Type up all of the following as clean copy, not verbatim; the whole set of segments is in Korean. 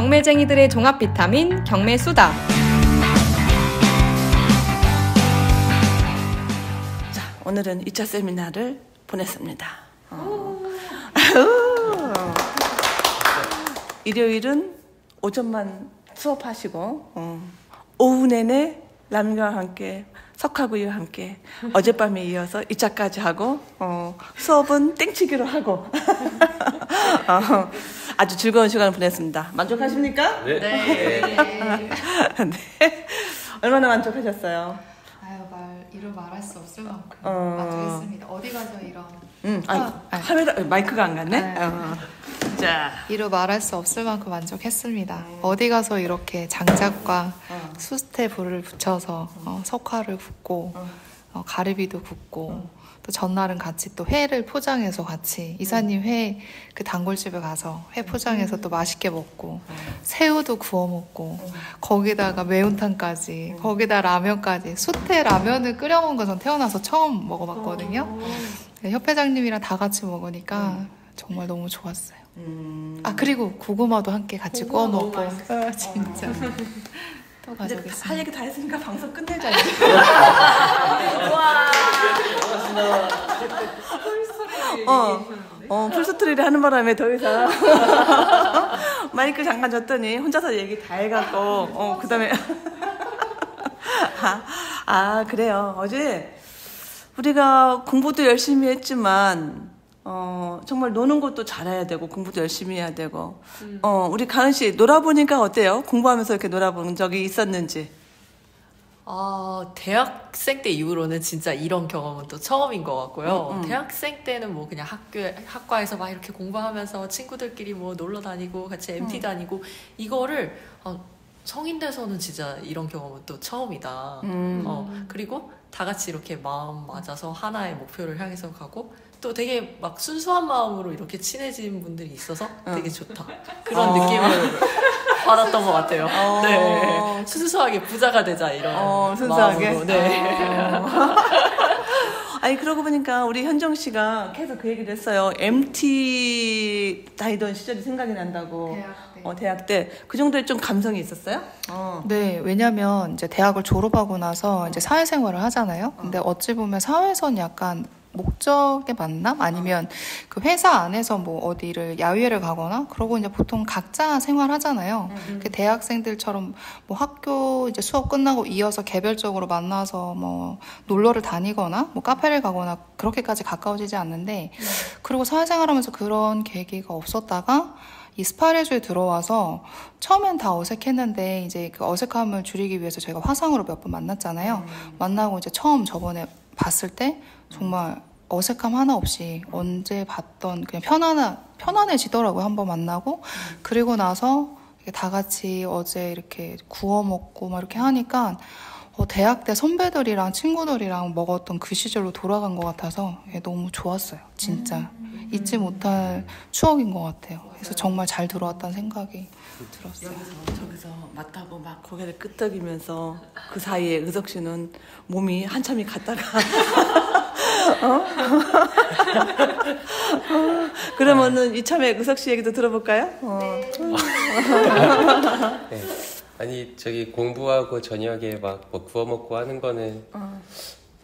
경매쟁이들의 종합 비타민 경매수다. 자, 오늘은 2차 세미나를 보냈습니다. 일요일은 오전만 수업하시고 오후 내내 라면과 함께 석화구이와 함께 어젯밤에 이어서 2차까지 하고 수업은 땡치기로 하고 아주 즐거운 시간을 보냈습니다. 만족하십니까? 네. 네. 얼마나 만족하셨어요? 아유, 이루 말할 수 없을 만큼 만족했습니다. 어디 가서 이런 카메라 마이크가 안 갔네? 네. 자. 이루 말할 수 없을 만큼 만족했습니다. 어디 가서 이렇게 장작과 수스테 불을 붙여서 석화를 굽고 가리비도 굽고 또 전날은 같이 또 회를 포장해서 같이 이사님 회 그 단골집에 가서 회 포장해서 또 맛있게 먹고 새우도 구워 먹고 거기다가 매운탕까지 거기다 라면까지 수태 라면을 끓여 먹은 건 전 태어나서 처음 먹어봤거든요. 협회장님이랑 다 같이 먹으니까 정말 너무 좋았어요. 아 그리고 고구마도 함께 같이 구워 먹고 진짜. 또 가져오겠습니다. 할 얘기 다 했으니까 방송 끝내자. 와. 풀스토리를 하는 바람에 더 이상 마이크 잠깐 줬더니 혼자서 얘기 다 해갖고 그다음에 그래요. 어제 우리가 공부도 열심히 했지만 정말 노는 것도 잘해야 되고 공부도 열심히 해야 되고 우리 가은 씨 놀아보니까 어때요? 공부하면서 이렇게 놀아본 적이 있었는지? 대학생 때 이후로는 진짜 이런 경험은 또 처음인 것 같고요. 대학생 때는 뭐 그냥 학과에서 막 이렇게 공부하면서 친구들끼리 뭐 놀러 다니고 같이 MT 다니고 이거를 성인 돼서는 진짜 이런 경험은 또 처음이다. 그리고 다 같이 이렇게 마음 맞아서 하나의 목표를 향해서 가고 또 되게 막 순수한 마음으로 이렇게 친해진 분들이 있어서 되게 좋다. 그런 느낌을 받았던 것 같아요. 네. 순수하게 부자가 되자 이런 순수하게? 마음으로. 네. 아니 그러고 보니까 우리 현정 씨가 계속 그 얘기를 했어요. MT 다니던 시절이 생각이 난다고. 대학 때 그 정도의 좀 감성이 있었어요? 네, 왜냐면 이제 대학을 졸업하고 나서 이제 사회생활을 하잖아요. 근데 어찌 보면 사회에선 약간 목적의 만남 아니면 그 회사 안에서 뭐 어디를 야외를 가거나 그러고 이제 보통 각자 생활하잖아요. 대학생들처럼 뭐 학교 이제 수업 끝나고 이어서 개별적으로 만나서 뭐 놀러를 다니거나 뭐 카페를 가거나 그렇게까지 가까워지지 않는데 그리고 사회생활하면서 그런 계기가 없었다가 이 스파레주에 들어와서 처음엔 다 어색했는데 이제 그 어색함을 줄이기 위해서 저희가 화상으로 몇 번 만났잖아요. 만나고 이제 처음 저번에 봤을 때 정말 어색함 하나 없이 언제 봤던 그냥 편안해지더라고요. 한번 만나고 그리고 나서 다 같이 어제 이렇게 구워 먹고 막 이렇게 하니까 대학 때 선배들이랑 친구들이랑 먹었던 그 시절로 돌아간 것 같아서 너무 좋았어요. 진짜 잊지 못할 추억인 것 같아요. 그래서 정말 잘 들어왔다는 생각이 들었어요. 여기서 저기서 맞다고 막 고개를 끄덕이면서 그 사이에 의석 씨는 몸이 한참이 갔다가 그러면은 이참에 의석 씨 얘기도 들어볼까요? 네. 아니 저기 공부하고 저녁에 막 뭐 구워 먹고 하는 거는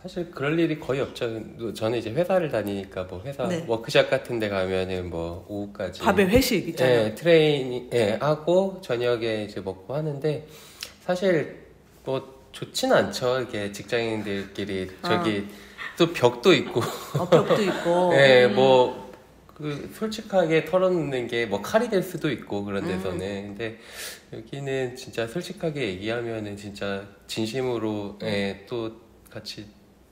사실 그럴 일이 거의 없죠. 저는 이제 회사를 다니니까 뭐 회사 워크샵 같은 데 가면은 뭐 오후까지 밤에 회식 있잖아요. 예, 트레이닝 하고 저녁에 이제 먹고 하는데 사실 뭐 좋진 않죠. 이게 직장인들끼리 저기 또 벽도 있고 벽도 있고 예, 뭐 그 솔직하게 털어놓는 게 뭐 칼이 될 수도 있고 그런 데서는 근데 여기는 진짜 솔직하게 얘기하면은 진짜 진심으로 예, 또 같이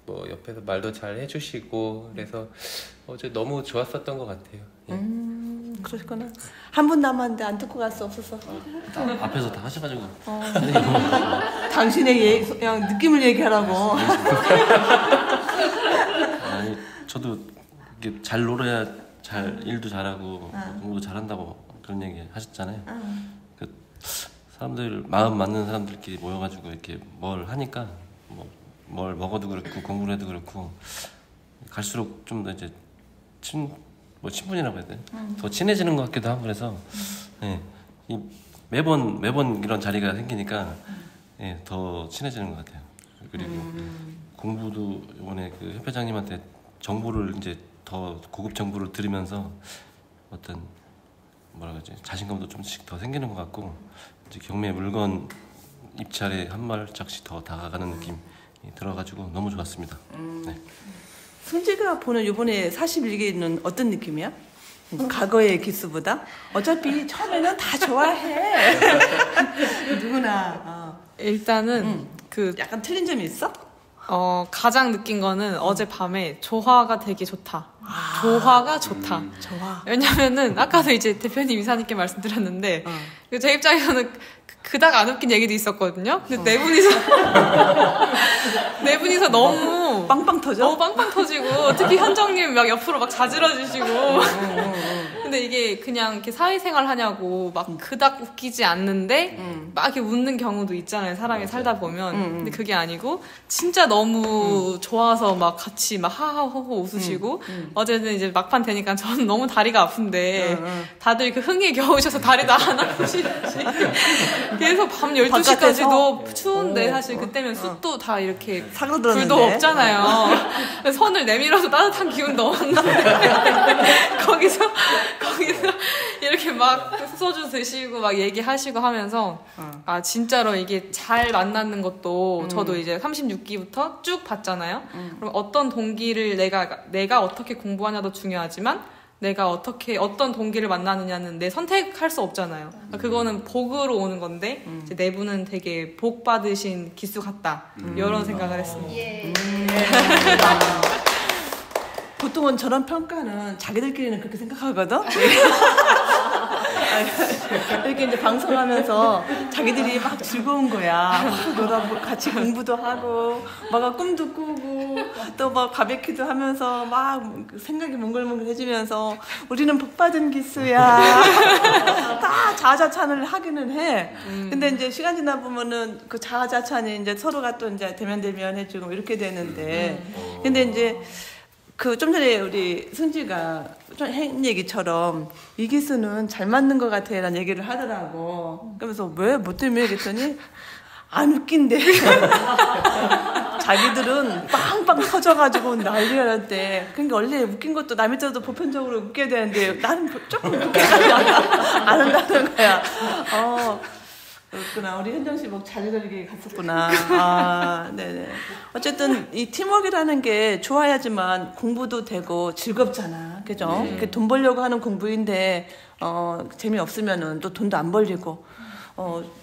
뭐 옆에서 말도 잘 해주시고 그래서 어제 너무 좋았었던 것 같아요. 예. 그러시구나. 한 분 남았는데 안 듣고 갈 수 없어서 앞에서 다 하셔가지고 당신의 그냥 느낌을 얘기하라고. 아니 저도 이게 잘 놀아야 잘 일도 잘하고 공부도 잘한다고 그런 얘기 하셨잖아요. 그 사람들 마음 맞는 사람들끼리 모여가지고 이렇게 뭘 하니까 뭘 먹어도 그렇고 공부를 해도 그렇고 갈수록 좀 더 이제 친분이라고 해야 돼? 더 친해지는 것 같기도 하고 그래서 예, 이 매번 이런 자리가 생기니까 예, 더 친해지는 것 같아요. 그리고 공부도 이번에 그 협회장님한테 정보를 이제 더 고급 정보를 들으면서 어떤 뭐라 그러지, 자신감도 좀씩 더 생기는 것 같고, 이제 경매 물건 입찰에 한 발짝씩 더 다가가는 느낌이 들어가지고 너무 좋았습니다. 네. 승재가 보는 이번에 41기는 어떤 느낌이야? 과거의 기수보다? 어차피 처음에는 다 좋아해. 누구나. 일단은 그 약간 틀린 점이 있어? 가장 느낀 거는 어젯밤에 조화가 되게 좋다. 아, 조화가 좋다. 조화. 왜냐면은 아까도 이제 대표님 이사님께 말씀드렸는데 제 입장에서는 그닥 안 웃긴 얘기도 있었거든요. 근데 네 분이서 네 분이서 너무 빵빵 터져. 너무 빵빵 터지고, 특히 현정님 막 옆으로 막 자지러지시고. 근데 이게 그냥 이렇게 사회생활 하냐고 막 그닥 웃기지 않는데 막 이렇게 웃는 경우도 있잖아요, 사람이. 맞아. 살다 보면. 근데 그게 아니고 진짜 너무 좋아서 막 같이 막 하하호호 웃으시고. 어제는 이제 막판 되니까 저는 너무 다리가 아픈데 다들 그 흥에 겨우셔서 다리도 안 아프시는지 계속 밤 12시까지도 추운데 사실 그때면 숯도 다 이렇게 불도 없잖아요. 손을 내밀어서 따뜻한 기운도 없는데 거기서 이렇게 막 소주 드시고 막 얘기하시고 하면서 아 진짜로 이게 잘 만나는 것도 저도 이제 36기부터 쭉 봤잖아요. 그럼 어떤 동기를 내가 어떻게 공부하냐도 중요하지만 내가 어떻게 어떤 동기를 만나느냐는 내 선택할 수 없잖아요. 그러니까 그거는 복으로 오는 건데 이제 네 분은 되게 복 받으신 기수 같다. 이런 생각을 했습니다. 예. 보통은 저런 평가는 자기들끼리는 그렇게 생각하거든? 이렇게 이제 방송하면서 자기들이 막 즐거운 거야. 놀아보고 같이 공부도 하고, 막 꿈도 꾸고, 또 막 바베큐도 하면서 막 생각이 몽글몽글 해지면서 우리는 복받은 기수야. 다 자아자찬을 하기는 해. 근데 이제 시간 지나 보면은 그 자아자찬이 이제 서로가 또 이제 대면대면 해주고 이렇게 되는데. 근데 이제 그 좀 전에 우리 승지가 한 얘기처럼 이 기수는 잘 맞는 것 같아 라는 얘기를 하더라고. 그러면서 왜? 뭐 때문에? 그랬더니 안 웃긴데. 자기들은 빵빵 터져가지고 난리가 났대. 그러니까 원래 웃긴 것도 남의 때도 보편적으로 웃게 되는데 나는 조금 웃게 안 한다는 거야. 그렇구나. 우리 현정 씨 목 자리들게 갔었구나. 아, 네네. 어쨌든 이 팀워크라는 게 좋아야지만 공부도 되고 즐겁잖아. 그죠? 네. 돈 벌려고 하는 공부인데, 재미없으면은 또 돈도 안 벌리고.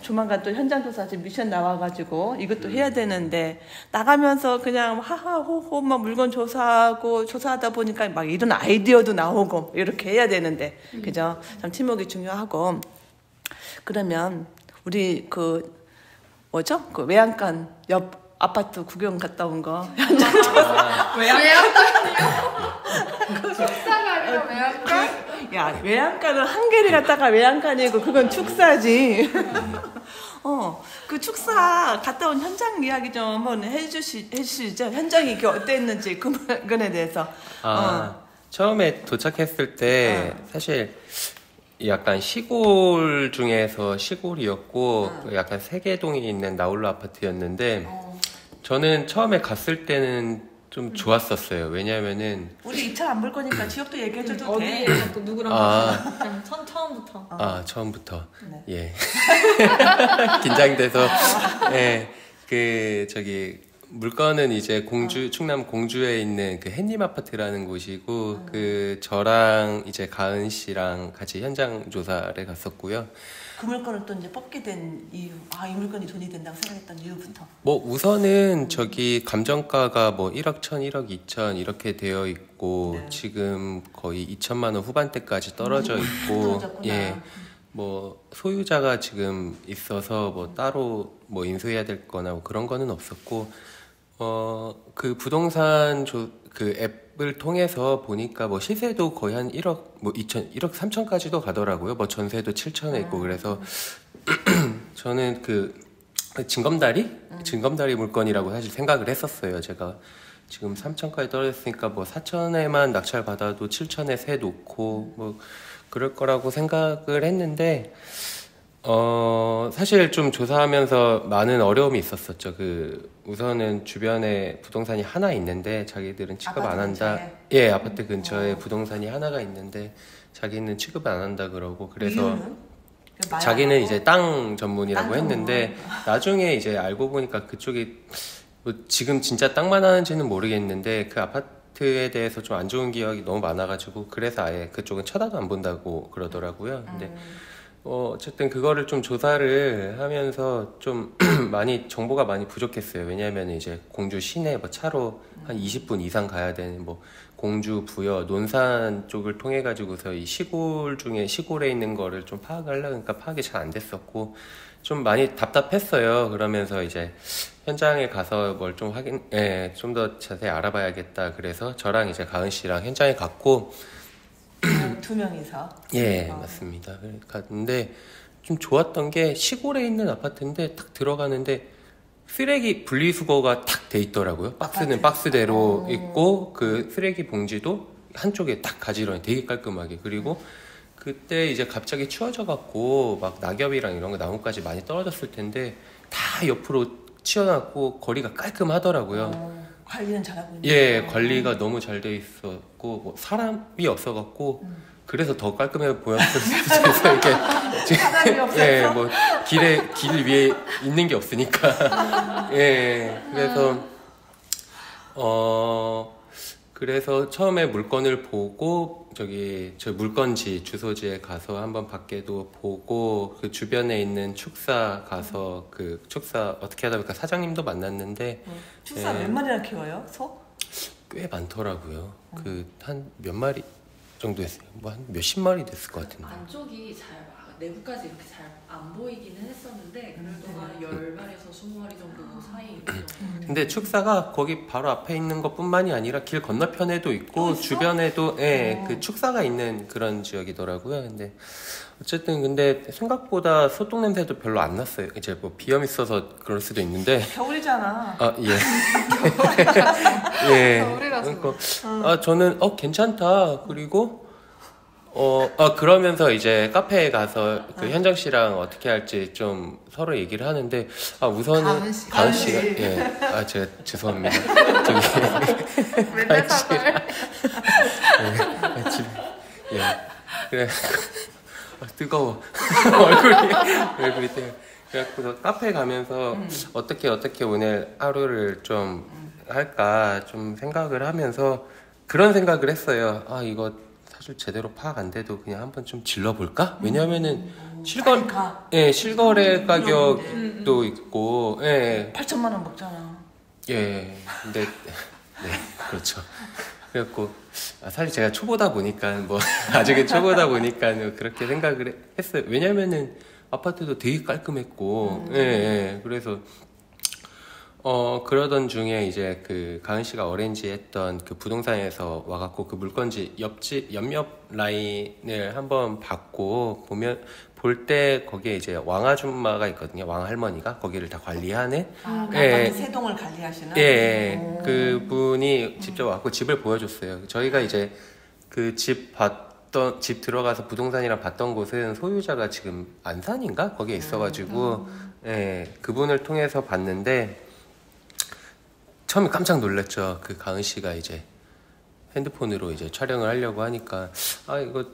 조만간 또 현장조사 지금 미션 나와가지고 이것도 해야 되는데, 나가면서 그냥 하하호호 막 물건 조사하고 조사하다 보니까 막 이런 아이디어도 나오고 이렇게 해야 되는데. 그죠? 참 팀워크가 중요하고. 그러면, 우리 그 뭐죠? 그 외양간 옆 아파트 구경 갔다 온 거. 외양간이요? 축사가 아니라 외양간? 야, 외양간은 한계를 갔다가 외양간이고 그건 축사지. 그 축사 갔다 온 현장 이야기 좀 한번 해주시죠. 현장이 이게 어땠는지 그거에 대해서. 처음에 도착했을 때 사실. 약간 시골 중에서 시골이었고 약간 세계동이 있는 나홀로 아파트였는데 저는 처음에 갔을 때는 좀 좋았었어요. 왜냐면은 우리 입찰 안 볼 거니까 지역도 얘기해줘도 돼. 어디 또 누구랑 같이 처음부터. 처음부터. 네. 예. 긴장돼서. 예. 그 저기 물건은 이제 충남 공주에 있는 그 햇님 아파트라는 곳이고, 그 저랑 이제 가은 씨랑 같이 현장 조사를 갔었고요. 그 물건을 또 이제 뽑게 된 이유, 이 물건이 돈이 된다고 생각했던 이유부터. 뭐 우선은 저기 감정가가 뭐 1억 1000, 1억 2000 이렇게 되어 있고, 네. 지금 거의 2천만 원 후반대까지 떨어져 있고, 예. 뭐 소유자가 지금 있어서 뭐 따로 뭐 인수해야 될 거나 뭐 그런 거는 없었고, 그 부동산 그 앱을 통해서 보니까 뭐 시세도 거의 한 1억 뭐 2천, 1억 3천까지도 가더라고요. 뭐 전세도 7천에 있고. 그래서 저는 그 징검다리 물건이라고 사실 생각을 했었어요. 제가 지금 3천까지 떨어졌으니까 뭐 4천에만 낙찰 받아도 7천에 세 놓고 뭐 그럴 거라고 생각을 했는데, 사실 좀 조사하면서 많은 어려움이 있었었죠. 우선은 주변에 부동산이 하나 있는데 자기들은 취급 안 한다. 근처에? 예, 아파트 근처에 부동산이 하나가 있는데 자기는 취급 안 한다 그러고, 그래서 자기는 이제 땅 전문이라고 했는데 나중에 이제 알고 보니까 그쪽이 뭐 지금 진짜 땅만 하는지는 모르겠는데 그 아파트에 대해서 좀 안 좋은 기억이 너무 많아가지고 그래서 아예 그쪽은 쳐다도 안 본다고 그러더라고요. 근데 어쨌든 그거를 좀 조사를 하면서 좀 많이 정보가 많이 부족했어요. 왜냐하면 이제 공주 시내 뭐 차로 한 20분 이상 가야 되는 뭐 공주, 부여, 논산 쪽을 통해 가지고서 이 시골 중에 시골에 있는 거를 좀 파악하려니까 파악이 잘 안 됐었고 좀 많이 답답했어요. 그러면서 이제 현장에 가서 뭘 좀 확인, 예, 좀 더 자세히 알아봐야겠다. 그래서 저랑 이제 가은 씨랑 현장에 갔고. 두 명이서? 예, 맞습니다. 갔는데 좀 좋았던 게 시골에 있는 아파트인데 딱 들어가는데 쓰레기 분리수거가 딱 돼 있더라고요. 박스는 아파트? 박스대로 있고 그 쓰레기 봉지도 한쪽에 딱 가지런히 되게 깔끔하게. 그리고 그때 이제 갑자기 추워져 갖고 막 낙엽이랑 이런 거 나뭇가지 많이 떨어졌을 텐데 다 옆으로 치워놨고 거리가 깔끔하더라고요. 관리는 잘하고 예, 관리가 너무 잘 돼 있었고 뭐 사람이 없어갖고 그래서 더 깔끔해 보였어요. 그래서 이렇게 사람이 없어서 예, 뭐 길 위에 있는 게 없으니까 예, 그래서 그래서 처음에 물건을 보고 저 물건지 주소지에 가서 한번 밖에도 보고 그 주변에 있는 축사 가서 그 축사 어떻게 하다 보니까 사장님도 만났는데 축사 몇 마리나 키워요? 소? 꽤 많더라고요. 그 한 몇 마리 정도 했어요. 뭐 한 몇십 마리 됐을 것 같은데 안쪽이 잘 내부까지 이렇게 잘 안 보이기는 했었는데 그래도 한 10마리에서 20마리 정도 사이에 근데 축사가 거기 바로 앞에 있는 것뿐만이 아니라 길 건너편에도 있고 주변에도 예, 그 축사가 있는 그런 지역이더라고요. 근데 어쨌든 근데 생각보다 소똥 냄새도 별로 안 났어요. 이제 뭐 비염 있어서 그럴 수도 있는데 겨울이잖아. 아, 예. 예. 겨울이라서. 그러니까, 저는 괜찮다. 그리고 그러면서 이제 카페에 가서 그 현정 씨랑 어떻게 할지 좀 서로 얘기를 하는데, 우선은, 가은 씨가, 예. 제가 죄송합니다. 저기. 맨날 사과를. 예, 집에. 예. 그래. 뜨거워. 얼굴이 뜨거워. 그래갖고 카페 가면서 어떻게 오늘 하루를 좀 할까 좀 생각을 하면서 그런 생각을 했어요. 이거. 사실 제대로 파악 안 돼도 그냥 한번 좀 질러볼까? 왜냐면은 실거래 가격도 있고, 예. 8천만 원 먹잖아. 예, 근데 네, 그렇죠. 그래갖고 사실 제가 초보다 보니까 아직은 초보다 보니까 그렇게 생각을 했어요. 왜냐면은 아파트도 되게 깔끔했고, 예, 그래서. 그러던 중에 이제 그 가은 씨가 어렌지 했던 그 부동산에서 와갖고 그 물건지 옆옆 라인을 한번 봤고 볼 때 거기에 이제 왕아줌마가 있거든요. 왕할머니가 거기를 다 관리하는. 예, 세동을 관리하시는. 예, 그분이 직접 와갖고 집을 보여줬어요. 저희가 이제 그 집 들어가서 부동산이랑 봤던 곳은 소유자가 지금 안산인가? 거기에 있어가지고, 예, 그분을 통해서 봤는데, 처음에 깜짝 놀랐죠. 그 가은 씨가 이제 핸드폰으로 이제 촬영을 하려고 하니까 이거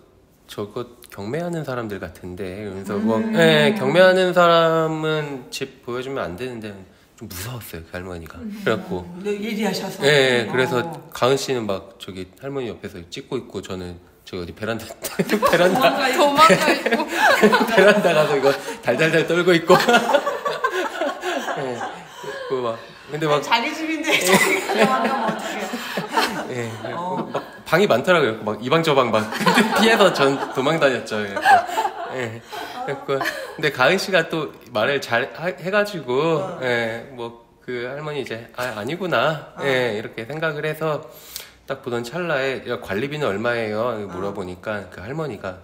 저거 경매하는 사람들 같은데 그래서 예, 경매하는 사람은 집 보여주면 안 되는데 좀 무서웠어요 그 할머니가. 그래갖고 예리하셔서 예, 그래서 가은 씨는 막 저기 할머니 옆에서 찍고 있고 저는 저 어디 베란다 도망가 있고 베란다 가서 이거 달달달 떨고 있고 예, 그리고 막 근데 막 자기 집인데 자기가 들어가면 어떡해. 예, 막 방이 많더라고요. 막 이 방 저 방 막 피해서 전 도망 다녔죠. 예. 근데 가은 씨가 또 말을 잘 해가지고 예, 뭐 그 할머니 이제 아니구나 예, 이렇게 생각을 해서 딱 보던 찰나에 관리비는 얼마예요? 물어보니까 그 할머니가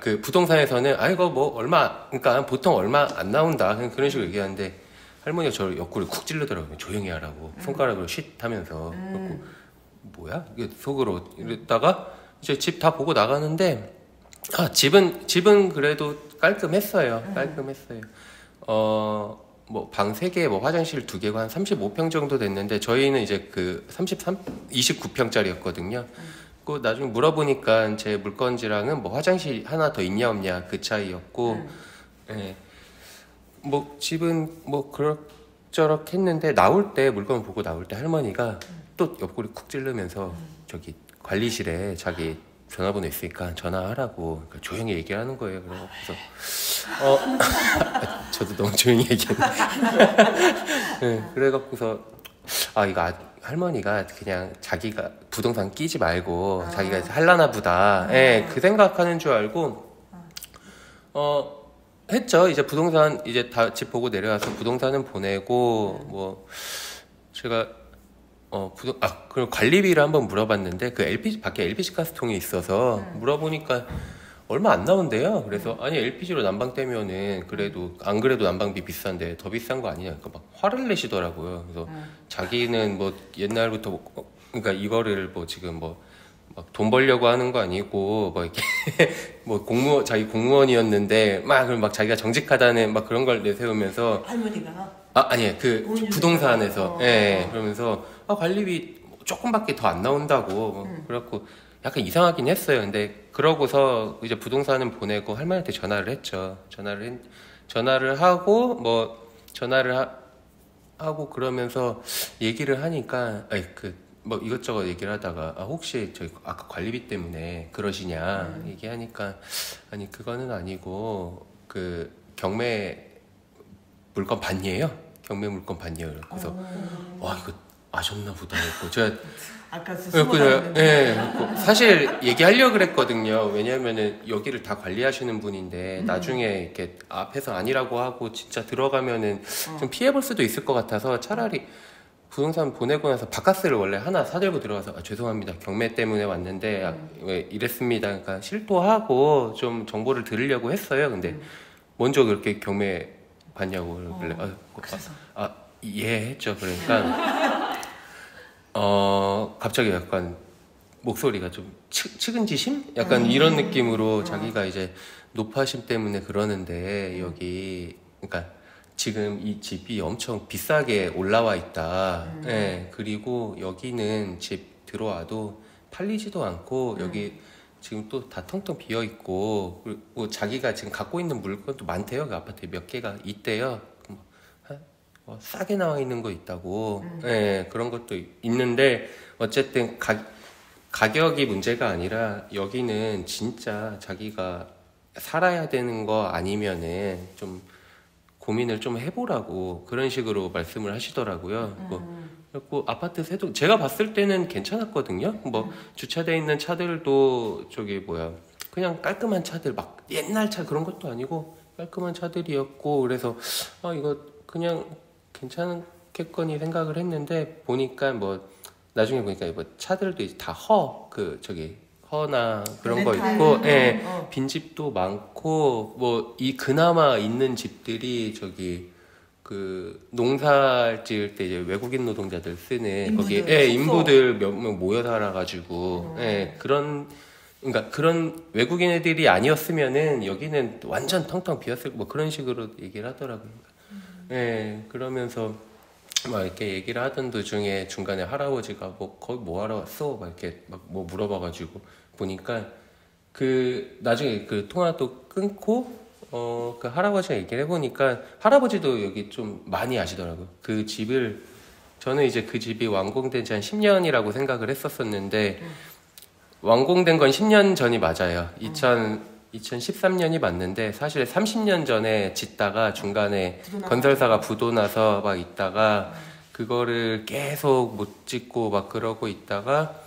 그 부동산에서는 이거 뭐 얼마 그러니까 보통 얼마 안 나온다 그런 식으로 얘기하는데. 할머니가 저를 옆구리 쿡 찌르더라고요. 조용히 하라고. 손가락으로 쉿 하면서. 뭐야? 속으로 이랬다가 이제 집 다 보고 나가는데 집은 그래도 깔끔했어요. 깔끔했어요. 뭐 방 3개, 뭐 화장실 2개고 한 35평 정도 됐는데 저희는 이제 그 29평짜리였거든요. 그 나중에 물어보니까 제 물건지랑은 뭐 화장실 하나 더 있냐 없냐 그 차이였고, 예. 뭐 집은 뭐 그럭저럭 했는데 나올 때 물건 보고 나올 때 할머니가 또 옆구리 쿡 찌르면서 저기 관리실에 자기 전화번호 있으니까 전화하라고 그러니까 조용히 얘기하는 거예요. 그래서 저도 너무 조용히 얘기했는데 네, 그래갖고서 이거 할머니가 그냥 자기가 부동산 끼지 말고 자기가 할라나 보다, 예, 그 생각하는 줄 알고 했죠. 이제 부동산 이제 다 집 보고 내려와서 부동산은 보내고 뭐 제가 그럼 관리비를 한번 물어봤는데 그 LPG 밖에 LPG 가스통이 있어서 물어보니까 얼마 안 나온대요. 그래서 아니 LPG로 난방 떼면은 그래도 안 그래도 난방비 비싼데 더 비싼 거 아니냐. 그러니까 막 화를 내시더라고요. 그래서 자기는 뭐 옛날부터 뭐, 그러니까 이거를 뭐 지금 뭐 막 돈 벌려고 하는 거 아니고 뭐 이렇게 뭐 자기 공무원이었는데 막 자기가 정직하다는 막 그런 걸 내세우면서 할머니가 아니 그 부동산에서 예 그러면서 관리비 조금밖에 더 안 나온다고 그래갖고 약간 이상하긴 했어요. 근데 그러고서 이제 부동산은 보내고 할머니한테 전화를 했죠. 전화를 하고 뭐 전화를 하고 그러면서 얘기를 하니까 뭐 이것저것 얘기를 하다가 혹시 저희 아까 관리비 때문에 그러시냐 얘기하니까 아니 그거는 아니고 그 경매 물건 반이에요. 경매 물건 반이에요. 그래서 와 이거 아셨나 보다 했고 제가 아까 사실 얘기하려고 그랬거든요. 왜냐면은 여기를 다 관리하시는 분인데 나중에 이렇게 앞에서 아니라고 하고 진짜 들어가면은 좀 피해볼 수도 있을 것 같아서 차라리 부동산 보내고 나서 바카스를 원래 하나 사들고 들어가서 죄송합니다. 경매 때문에 왔는데 왜 이랬습니다. 그러니까 실토하고 좀 정보를 들으려고 했어요. 근데 먼저 그렇게 경매 봤냐고 그래. 이해했죠. 그러니까 갑자기 약간 목소리가 좀 측은지심? 약간 이런 느낌으로 자기가 이제 높아심 때문에 그러는데 여기 그러니까 지금 이 집이 엄청 비싸게 올라와 있다. 예, 그리고 여기는 집 들어와도 팔리지도 않고 여기 지금 또 다 텅텅 비어 있고 그리고 자기가 지금 갖고 있는 물건도 많대요. 그 아파트에 몇 개가 있대요. 싸게 나와 있는 거 있다고. 예, 그런 것도 있는데 어쨌든 가격이 문제가 아니라 여기는 진짜 자기가 살아야 되는 거 아니면은 좀 고민을 좀 해보라고 그런 식으로 말씀을 하시더라고요. 그리고 아파트 세도 제가 봤을 때는 괜찮았거든요. 뭐 주차돼 있는 차들도 저기 그냥 깔끔한 차들 막 옛날 차 그런 것도 아니고 깔끔한 차들이었고 그래서 이거 그냥 괜찮겠거니 생각을 했는데 보니까 뭐 나중에 보니까 뭐 차들도 이제 다 허나 그런 거 있고, 예, 빈집도 많고, 뭐, 그나마 있는 집들이 농사 지을 때 이제 외국인 노동자들 쓰는, 인부들 몇 명 모여 살아가지고, 예, 그런 외국인 애들이 아니었으면은 여기는 완전 텅텅 비었을, 뭐 그런 식으로 얘기를 하더라고요. 예, 그러면서, 막 이렇게 얘기를 하던 도중에 중간에 할아버지가 거기 뭐 하러 왔어? 막 이렇게 뭐 물어봐가지고 보니까 나중에 그 통화도 끊고 그 할아버지랑 얘기를 해보니까 할아버지도 여기 좀 많이 아시더라고요. 그 집을 저는 이제 그 집이 완공된 지 한 10년이라고 생각을 했었었는데 완공된 건 10년 전이 맞아요. 2013년이 맞는데 사실 30년 전에 짓다가 중간에 건설사가 부도나서 막 있다가 그거를 계속 못 짓고 막 그러고 있다가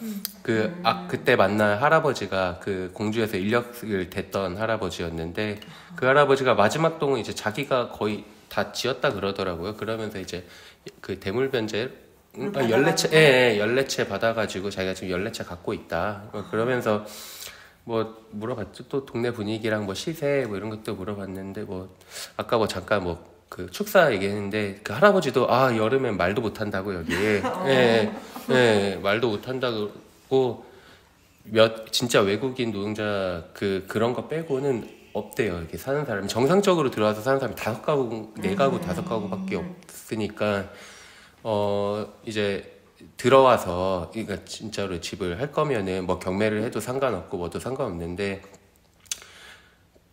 그때 만난 할아버지가 그 공주에서 인력을 댔던 할아버지였는데 그 할아버지가 마지막 동은 이제 자기가 거의 다 지었다 그러더라고요. 그러면서 이제 그 대물변제 연례채 받아가지고 자기가 지금 연례채 갖고 있다 그러면서 뭐 물어봤죠. 또 동네 분위기랑 뭐 시세 뭐 이런 것도 물어봤는데 아까 잠깐 그 축사 얘기했는데 그 할아버지도 여름엔 말도 못한다고 여기 말도 못한다고 진짜 외국인 노동자 그런 거 빼고는 없대요. 이렇게 사는 사람이 정상적으로 들어와서 사는 사람이 5가구, 4가구, 5가구밖에 없으니까 이제 들어와서 그러니까 진짜로 집을 할 거면은 뭐 경매를 해도 상관없고 뭐도 상관없는데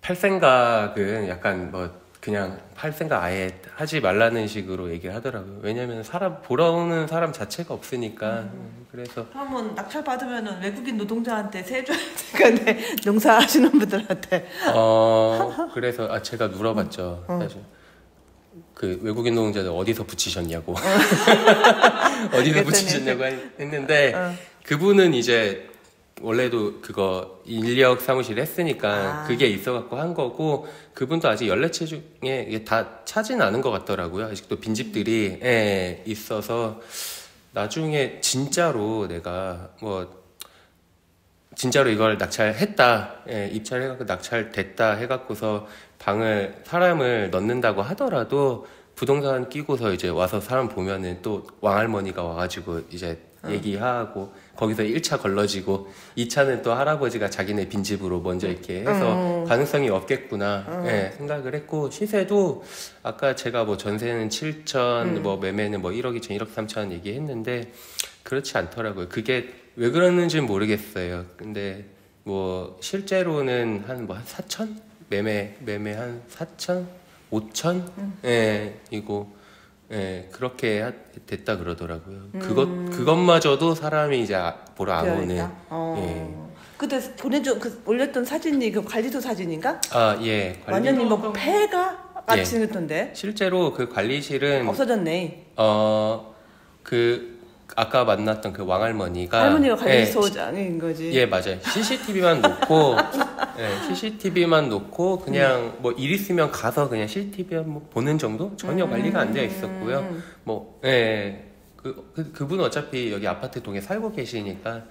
팔 생각은 약간 뭐 그냥 팔 생각 아예 하지 말라는 식으로 얘기를 하더라고요. 왜냐면 사람 보러 오는 사람 자체가 없으니까. 그래서 그러면 낙찰 받으면은 외국인 노동자한테 세줘야 되는데 농사하시는 분들한테. 그래서 제가 물어봤죠. 사실 그 외국인 노동자들 어디서 붙이셨냐고 어디서 붙이셨냐고 했는데 그분은 이제 원래도 그거 인력 사무실 했으니까 그게 있어갖고 한 거고, 그분도 아직 연례체 중에 이게 다 차진 않은 것 같더라고요. 아직도 빈집들이 있어서 나중에 진짜로 내가 뭐 진짜로 이걸 낙찰했다, 입찰해갖고 낙찰됐다 해갖고서 방을 사람을 넣는다고 하더라도 부동산 끼고서 이제 와서 사람 보면은 또 왕할머니가 와가지고 이제 얘기하고 거기서 1차 걸러지고 2차는 또 할아버지가 자기네 빈집으로 먼저 이렇게 해서 가능성이 없겠구나 생각을 했고, 시세도 아까 제가 뭐 전세는 7천 뭐 매매는 뭐 1억 2천 1억 3천 얘기했는데 그렇지 않더라고요. 그게 왜 그러는지는 모르겠어요. 근데 뭐 실제로는 한 4천? 매매 한 4천? 5천? 이고 그렇게 됐다 그러더라고요. 그것마저도 사람이 이제 보러 안 오는. 그때 보내준 올렸던 사진이 그 관리소 사진인가? 예. 완전히 뭐 폐가 같이 생겼던데. 실제로 그 관리실은 없어졌네. 그 아까 만났던 그 왕할머니가 관리소장인 거지. 예, 맞아요. CCTV만 놓고 CCTV만 놓고 그냥 뭐 일 있으면 가서 그냥 CCTV 뭐 보는 정도? 전혀 관리가 안 되어 있었고요. 뭐 그분 어차피 여기 아파트 동에 살고 계시니까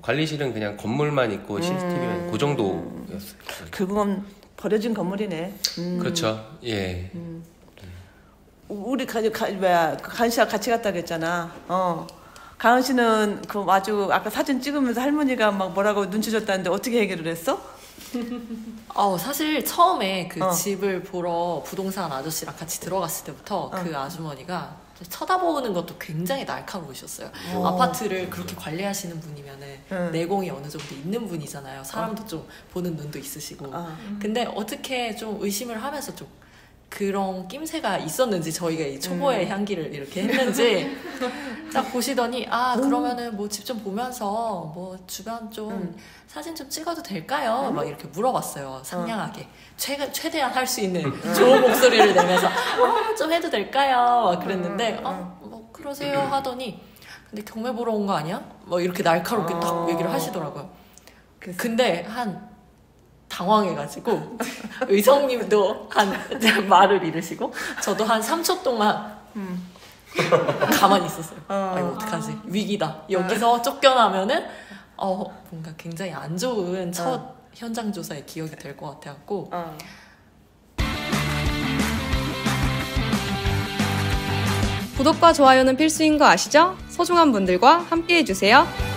관리실은 그냥 건물만 있고 CCTV만 그 정도였어요. 결국은 버려진 건물이네. 그렇죠. 예. 우리 가은 씨랑 같이 갔다 그랬잖아. 가은 씨는 그 아주 아까 사진 찍으면서 할머니가 막 뭐라고 눈치 줬다는데 어떻게 해결을 했어? 사실 처음에 그 집을 보러 부동산 아저씨랑 같이 들어갔을 때부터 그 아주머니가 쳐다보는 것도 굉장히 날카로우셨어요. 아파트를 그렇게 관리하시는 분이면은 내공이 어느 정도 있는 분이잖아요. 사람도 좀 보는 눈도 있으시고. 근데 어떻게 좀 의심을 하면서 좀 그런 낌새가 있었는지, 저희가 이 초보의 향기를 이렇게 했는지 딱 보시더니 그러면은 뭐 집 좀 보면서 뭐 주변 좀 사진 좀 찍어도 될까요? 막 이렇게 물어봤어요. 상냥하게 최대한 할 수 있는 좋은 목소리를 내면서 좀 해도 될까요? 막 그랬는데 뭐 그러세요 하더니 근데 경매 보러 온 거 아니야? 막 이렇게 날카롭게 딱 얘기를 하시더라고요. 근데 한 당황해가지고 의성님도 한 말을 잃으시고 저도 한 3초 동안 가만히 있었어요. 이거 어떡하지? 위기다. 여기서 쫓겨나면은 뭔가 굉장히 안 좋은 첫 현장 조사의 기억이 될 것 같아갖고 구독과 좋아요는 필수인 거 아시죠? 소중한 분들과 함께해주세요.